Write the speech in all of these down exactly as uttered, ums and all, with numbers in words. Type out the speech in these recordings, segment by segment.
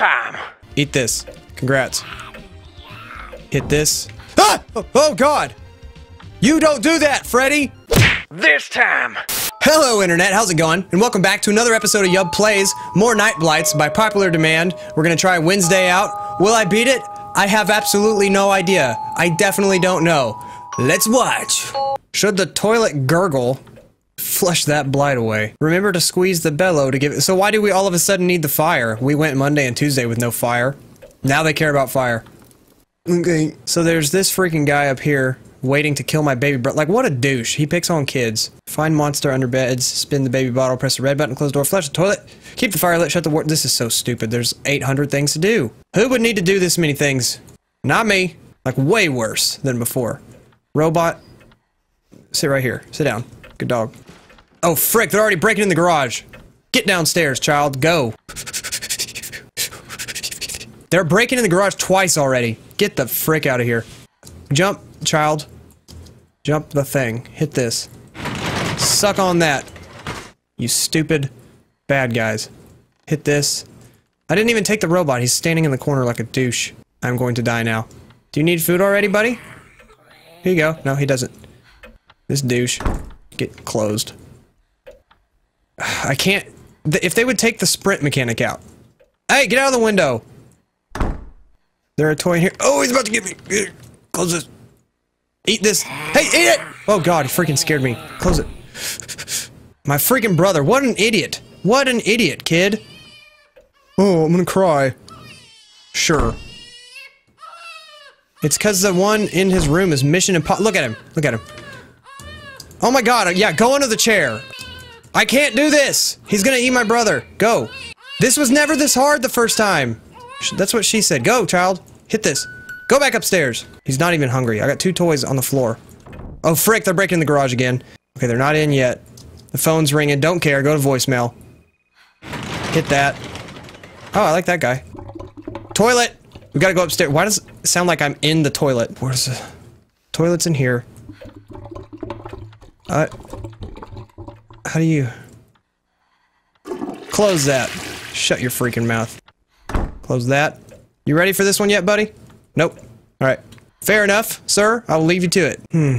time. Eat this. Congrats. Hit this. Ah! Oh, oh God! You don't do that, Freddy! This time! Hello, Internet. How's it going? And welcome back to another episode of Yub Plays. More Night Blights by popular demand. We're gonna try Wednesday out. Will I beat it? I have absolutely no idea. I definitely don't know. Let's watch. Should the toilet gurgle? Flush that blight away. Remember to squeeze the bellow to give it. So why do we all of a sudden need the fire? We went Monday and Tuesday with no fire. Now they care about fire. Okay. So there's this freaking guy up here waiting to kill my baby brother. Like, what a douche. He picks on kids. Find monster under beds. Spin the baby bottle. Press the red button. Close the door. Flush the toilet. Keep the fire lit. Shut the wart. This is so stupid. There's eight hundred things to do. Who would need to do this many things? Not me. Like, way worse than before. Robot. Sit right here. Sit down. Good dog. Oh, frick, they're already breaking in the garage. Get downstairs, child. Go. They're breaking in the garage twice already. Get the frick out of here. Jump, child. Jump the thing. Hit this. Suck on that. You stupid bad guys. Hit this. I didn't even take the robot. He's standing in the corner like a douche. I'm going to die now. Do you need food already, buddy? Here you go. No, he doesn't. This douche. Get closed. I can't... Th if they would take the sprint mechanic out. Hey, get out of the window! There a toy in here? Oh, he's about to get me! Close this. Eat this. Hey, eat it! Oh God, he freaking scared me. Close it. My freaking brother, what an idiot! What an idiot, kid! Oh, I'm gonna cry. Sure. It's cause the one in his room is mission impossible. Look at him, look at him. Oh my God, yeah, go under the chair! I can't do this! He's gonna eat my brother. Go. This was never this hard the first time. That's what she said. Go, child. Hit this. Go back upstairs. He's not even hungry. I got two toys on the floor. Oh, frick. They're breaking in the garage again. Okay, they're not in yet. The phone's ringing. Don't care. Go to voicemail. Hit that. Oh, I like that guy. Toilet! We gotta go upstairs. Why does it sound like I'm in the toilet? Where's the... Toilet's in here. Uh... How do you... Close that. Shut your freaking mouth. Close that. You ready for this one yet, buddy? Nope. Alright. Fair enough, sir. I'll leave you to it. Hmm.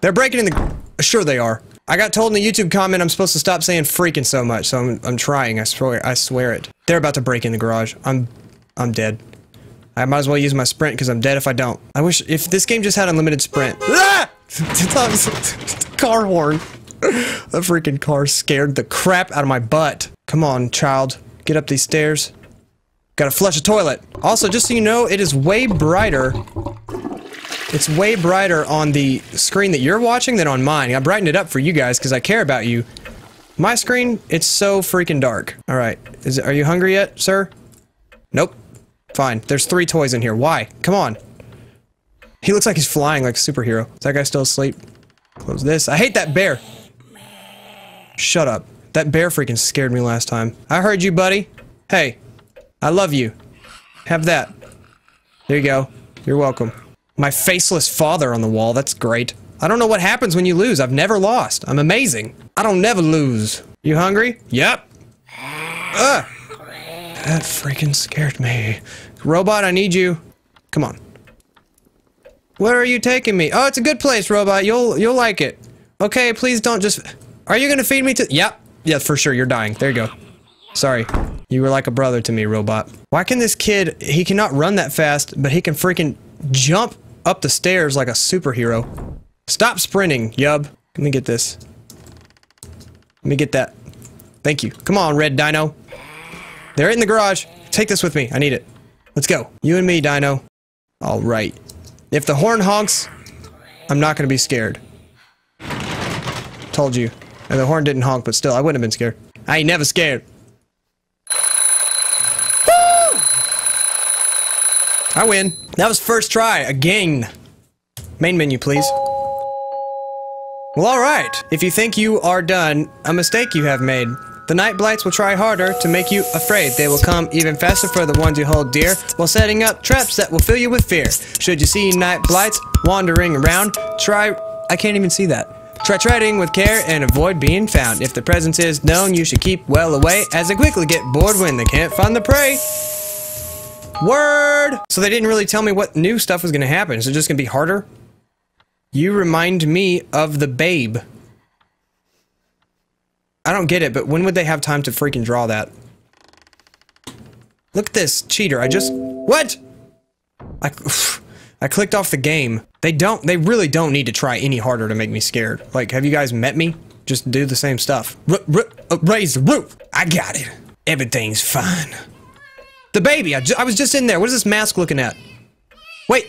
They're breaking in the... Sure they are. I got told in the YouTube comment I'm supposed to stop saying freaking so much, so I'm, I'm trying. I swear, I swear it. They're about to break in the garage. I'm... I'm dead. I might as well use my sprint, because I'm dead if I don't. I wish... If this game just had unlimited sprint... Ah! Car horn. The freaking car scared the crap out of my butt. Come on, child. Get up these stairs. Gotta flush a toilet. Also, just so you know, it is way brighter. It's way brighter on the screen that you're watching than on mine. I brightened it up for you guys because I care about you. My screen, it's so freaking dark. Alright. Is it, are you hungry yet, sir? Nope. Fine. There's three toys in here. Why? Come on. He looks like he's flying like a superhero. Is that guy still asleep? Close this. I hate that bear. Shut up. That bear freaking scared me last time. I heard you, buddy. Hey, I love you. Have that. There you go. You're welcome. My faceless father on the wall. That's great. I don't know what happens when you lose. I've never lost. I'm amazing. I don't never lose. You hungry? Yep. Ugh. That freaking scared me. Robot, I need you. Come on. Where are you taking me? Oh, it's a good place, robot. You'll you'll like it. Okay, please don't just... Are you gonna feed me to... Yep. Yeah, for sure. You're dying. There you go. Sorry. You were like a brother to me, robot. Why can this kid... He cannot run that fast, but he can freaking jump up the stairs like a superhero. Stop sprinting, Yub. Let me get this. Let me get that. Thank you. Come on, red dino. They're in the garage. Take this with me. I need it. Let's go. You and me, dino. All right. If the horn honks, I'm not gonna be scared. Told you. And the horn didn't honk, but still, I wouldn't have been scared. I ain't never scared. Woo! I win. That was first try. Again. Main menu, please. Well, alright. If you think you are done, a mistake you have made. The Night Blights will try harder to make you afraid. They will come even faster for the ones you hold dear, while setting up traps that will fill you with fear. Should you see Night Blights wandering around, try... I can't even see that. Try treading with care and avoid being found. If the presence is known, you should keep well away, as they quickly get bored when they can't find the prey. Word! So they didn't really tell me what new stuff was going to happen. Is it just going to be harder? You remind me of the babe. I don't get it, but when would they have time to freaking draw that? Look at this cheater. I just... What? I... I clicked off the game. They don't, they really don't need to try any harder to make me scared. Like, have you guys met me? Just do the same stuff. R r raise the roof. I got it. Everything's fine. The baby, I, ju I was just in there. What is this mask looking at? Wait,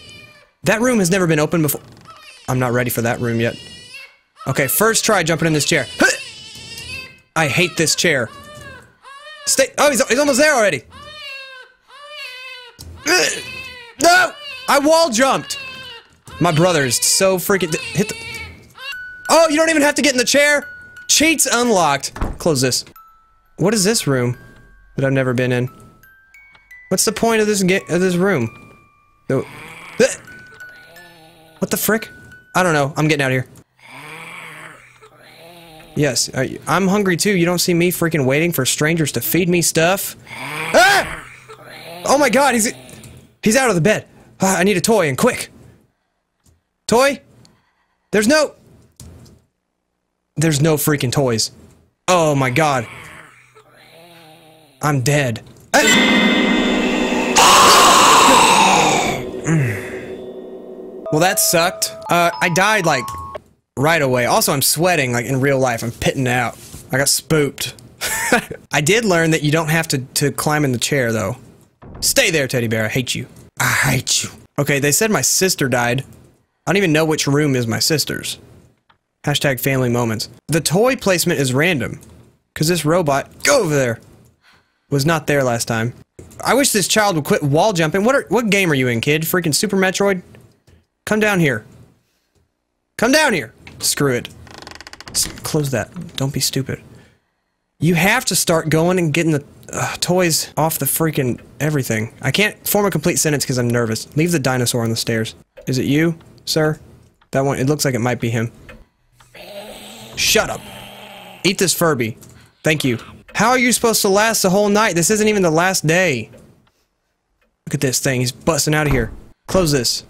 that room has never been opened before. I'm not ready for that room yet. Okay, first try jumping in this chair. I hate this chair. Stay, oh, he's, he's almost there already. No! I wall jumped! My brother is so freaking... Hit the... Oh, you don't even have to get in the chair! Cheats unlocked! Close this. What is this room that I've never been in? What's the point of this ge- of this room? Oh. What the frick? I don't know. I'm getting out of here. Yes, I'm hungry too. You don't see me freaking waiting for strangers to feed me stuff? Ah! Oh my god, he's... He's out of the bed. I need a toy, and quick! Toy? There's no... There's no freaking toys. Oh my god. I'm dead. Well, that sucked. Uh, I died, like, right away. Also, I'm sweating, like, in real life. I'm pitting out. I got spooked. I did learn that you don't have to, to climb in the chair, though. Stay there, teddy bear. I hate you. I hate you. Okay, they said my sister died. I don't even know which room is my sister's. Hashtag family moments. The toy placement is random, because this robot, go over there, was not there last time. I wish this child would quit wall jumping. What are, what game are you in, kid? Freaking Super Metroid? Come down here. Come down here. Screw it. S- close that. Don't be stupid. You have to start going and getting the uh, toys off the freaking everything. I can't form a complete sentence because I'm nervous. Leave the dinosaur on the stairs. Is it you, sir? That one, it looks like it might be him. Shut up. Eat this Furby. Thank you. How are you supposed to last the whole night? This isn't even the last day. Look at this thing. He's busting out of here. Close this.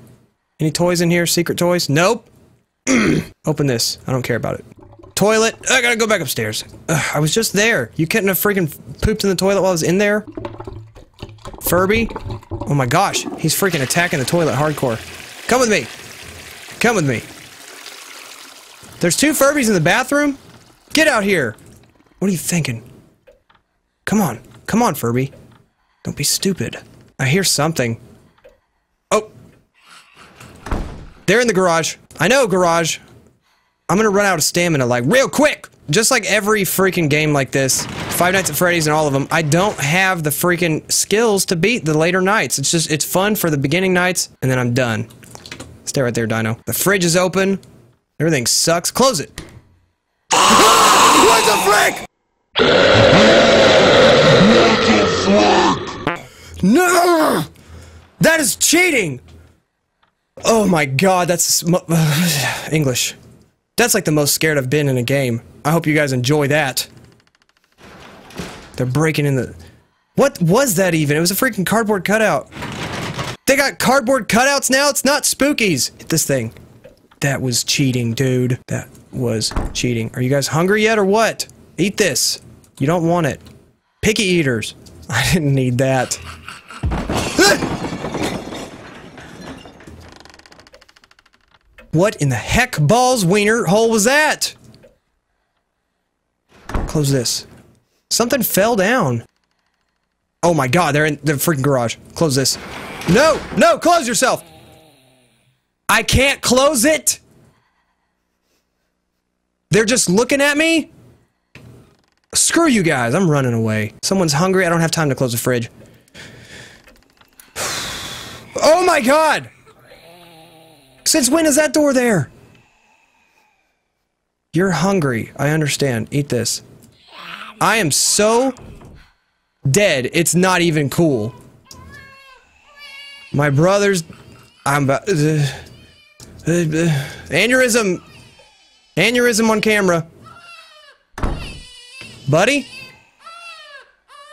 Any toys in here? Secret toys? Nope. Open this. I don't care about it. Toilet. I gotta go back upstairs. Ugh, I was just there. You couldn't have freaking pooped in the toilet while I was in there? Furby? Oh my gosh. He's freaking attacking the toilet hardcore. Come with me. Come with me. There's two Furbies in the bathroom? Get out here. What are you thinking? Come on. Come on, Furby. Don't be stupid. I hear something. Oh. They're in the garage. I know, garage. I'm gonna run out of stamina, like, real quick! Just like every freaking game like this, Five Nights at Freddy's and all of them, I don't have the freaking skills to beat the later nights. It's just, it's fun for the beginning nights, and then I'm done. Stay right there, Dino. The fridge is open. Everything sucks. Close it! What the frick?! What the frick?! No! That is cheating! Oh my god, that's... English. That's like the most scared I've been in a game. I hope you guys enjoy that. They're breaking in the... What was that even? It was a freaking cardboard cutout. They got cardboard cutouts now? It's not spookies! Hit this thing. That was cheating, dude. That was cheating. Are you guys hungry yet or what? Eat this. You don't want it. Picky eaters. I didn't need that. What in the heck balls wiener hole was that? Close this. Something fell down. Oh my god, they're in the freaking garage. Close this. No! No! Close yourself! I can't close it! They're just looking at me? Screw you guys, I'm running away. Someone's hungry, I don't have time to close the fridge. Oh my god! Since when is that door there? You're hungry. I understand. Eat this. I am so dead. It's not even cool. My brother's... I'm about... Uh, uh, uh, aneurysm! Aneurysm on camera. Buddy?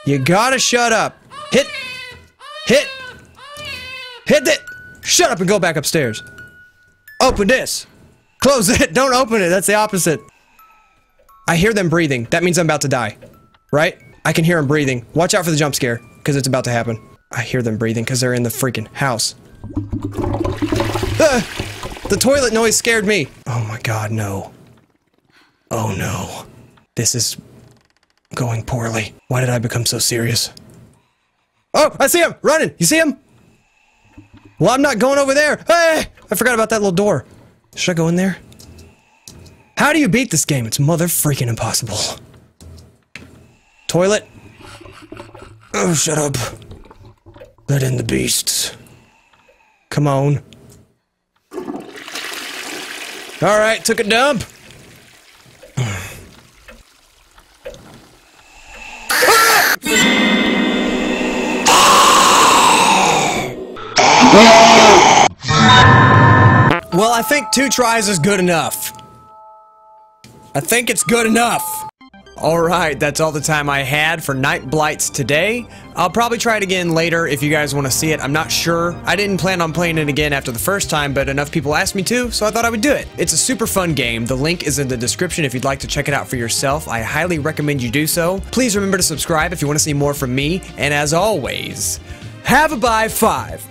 You gotta shut up. Hit! Hit! Hit it! Shut up and go back upstairs. Open this! Close it! Don't open it! That's the opposite. I hear them breathing. That means I'm about to die. Right? I can hear them breathing. Watch out for the jump scare, because it's about to happen. I hear them breathing because they're in the freaking house. Ah! The toilet noise scared me. Oh my god, no. Oh no. This is going poorly. Why did I become so serious? Oh, I see him running. You see him? Well, I'm not going over there. Hey, I forgot about that little door. Should I go in there? How do you beat this game? It's mother freaking impossible. Toilet. Oh, shut up. Let in the beasts. Come on. All right, took a dump. Well, I think two tries is good enough. I think it's good enough. Alright, that's all the time I had for Night Blights today. I'll probably try it again later if you guys want to see it. I'm not sure. I didn't plan on playing it again after the first time, but enough people asked me to, so I thought I would do it. It's a super fun game. The link is in the description if you'd like to check it out for yourself. I highly recommend you do so. Please remember to subscribe if you want to see more from me. And as always, have a bye five.